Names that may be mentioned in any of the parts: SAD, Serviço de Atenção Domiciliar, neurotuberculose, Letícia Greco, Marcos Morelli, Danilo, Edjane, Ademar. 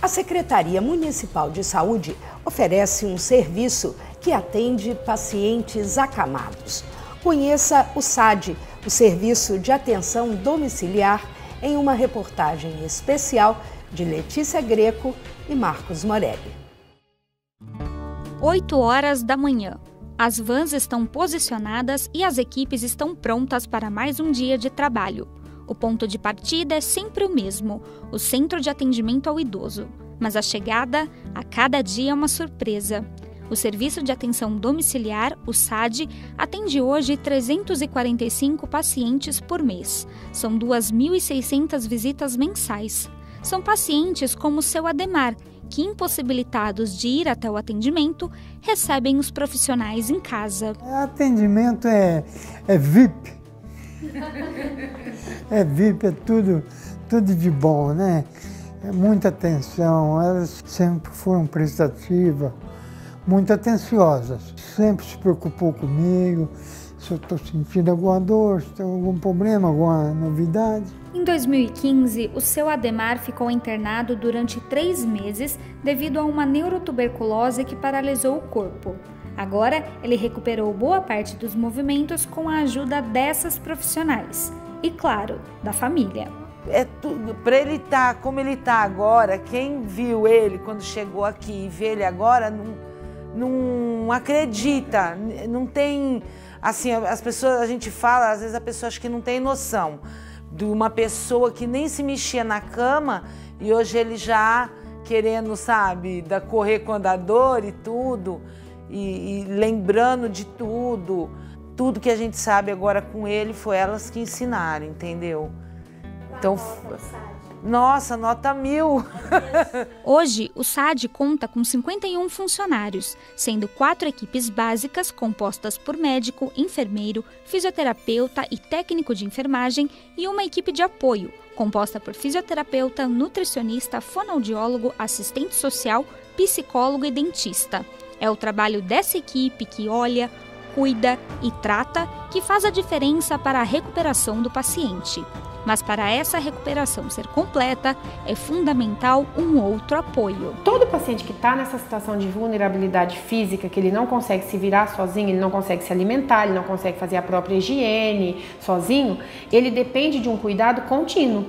A Secretaria Municipal de Saúde oferece um serviço que atende pacientes acamados. Conheça o SAD, o Serviço de Atenção Domiciliar, em uma reportagem especial de Letícia Greco e Marcos Morelli. 8h da manhã. As vans estão posicionadas e as equipes estão prontas para mais um dia de trabalho. O ponto de partida é sempre o mesmo, o Centro de Atendimento ao Idoso. Mas a chegada, a cada dia, é uma surpresa. O Serviço de Atenção Domiciliar, o SAD, atende hoje 345 pacientes por mês. São 2.600 visitas mensais. São pacientes como o seu Ademar, que, impossibilitados de ir até o atendimento, recebem os profissionais em casa. O atendimento é VIP. É VIP, é tudo de bom, né? É muita atenção, elas sempre foram prestativas, muito atenciosas. Sempre se preocupou comigo, se eu estou sentindo alguma dor, se tem algum problema, alguma novidade. Em 2015, o seu Ademar ficou internado durante 3 meses devido a uma neurotuberculose que paralisou o corpo. Agora, ele recuperou boa parte dos movimentos com a ajuda dessas profissionais e, claro, da família. É tudo, para ele estar como ele está agora, quem viu ele quando chegou aqui e vê ele agora não acredita, não tem, assim, as pessoas, a gente fala, às vezes a pessoa acha que não tem noção de uma pessoa que nem se mexia na cama e hoje ele já querendo, sabe, correr com o andador e tudo. E lembrando de tudo que a gente sabe agora com ele, foi elas que ensinaram, entendeu? Então, nossa, nota 1000! Hoje, o SAD conta com 51 funcionários, sendo 4 equipes básicas compostas por médico, enfermeiro, fisioterapeuta e técnico de enfermagem e uma equipe de apoio, composta por fisioterapeuta, nutricionista, fonoaudiólogo, assistente social, psicólogo e dentista. É o trabalho dessa equipe que olha, cuida e trata que faz a diferença para a recuperação do paciente. Mas para essa recuperação ser completa, é fundamental um outro apoio. Todo paciente que está nessa situação de vulnerabilidade física, que ele não consegue se virar sozinho, ele não consegue se alimentar, ele não consegue fazer a própria higiene sozinho, ele depende de um cuidado contínuo,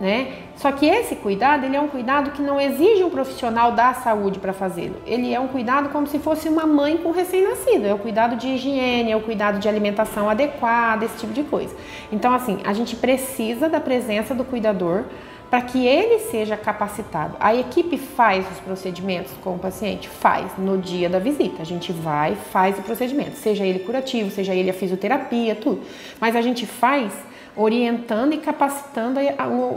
né? Só que esse cuidado, ele é um cuidado que não exige um profissional da saúde para fazê-lo. Ele é um cuidado como se fosse uma mãe com recém-nascido. É o cuidado de higiene, é o cuidado de alimentação adequada, esse tipo de coisa. Então, assim, a gente precisa da presença do cuidador para que ele seja capacitado. A equipe faz os procedimentos com o paciente? Faz, no dia da visita. A gente vai, faz o procedimento, seja ele curativo, seja ele a fisioterapia, tudo. Mas a gente faz orientando e capacitando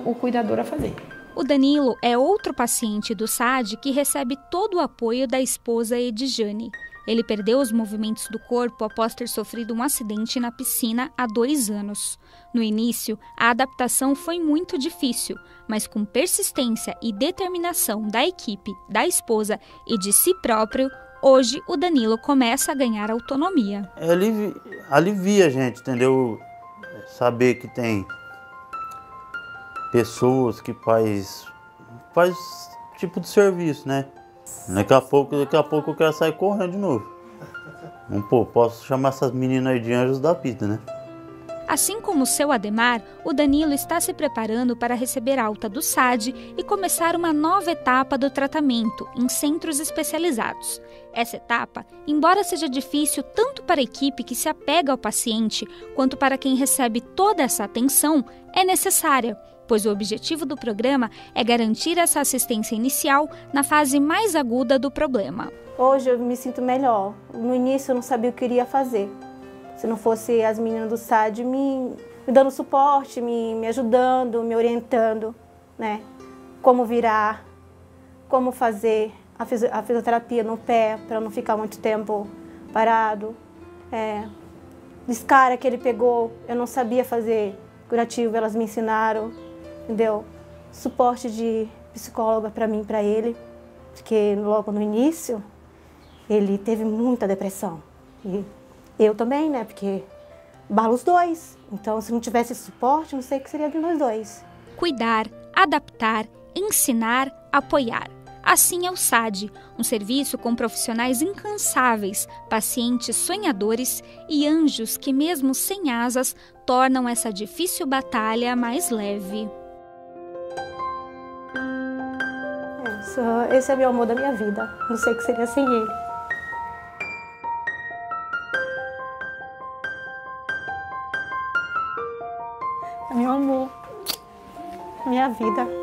o cuidador a fazer. O Danilo é outro paciente do SAD que recebe todo o apoio da esposa Edjane. Ele perdeu os movimentos do corpo após ter sofrido um acidente na piscina há 2 anos. No início, a adaptação foi muito difícil, mas com persistência e determinação da equipe, da esposa e de si próprio, hoje o Danilo começa a ganhar autonomia. Alivia a gente, entendeu? Saber que tem pessoas que faz tipo de serviço, né? Daqui a pouco eu quero sair correndo de novo. Pô, posso chamar essas meninas aí de anjos da pista, né? Assim como o seu Ademar, o Danilo está se preparando para receber alta do SAD e começar uma nova etapa do tratamento em centros especializados. Essa etapa, embora seja difícil tanto para a equipe que se apega ao paciente, quanto para quem recebe toda essa atenção, é necessária, pois o objetivo do programa é garantir essa assistência inicial na fase mais aguda do problema. Hoje eu me sinto melhor. No início eu não sabia o que iria fazer. Se não fosse as meninas do SAD me dando suporte, me ajudando, me orientando, né? Como virar, como fazer a fisioterapia no pé para não ficar muito tempo parado. Descara que ele pegou, eu não sabia fazer curativo, elas me ensinaram, entendeu? Suporte de psicóloga para mim, para ele, porque logo no início ele teve muita depressão. E eu também, né? Porque bala os dois. Então, se não tivesse suporte, não sei o que seria de nós dois. Cuidar, adaptar ensinar, apoiar. Assim é o SAD, um serviço com profissionais incansáveis, pacientes sonhadores e anjos que, mesmo sem asas, tornam essa difícil batalha mais leve. Esse é meu amor da minha vida, não sei o que seria sem ele. Meu amor, minha vida.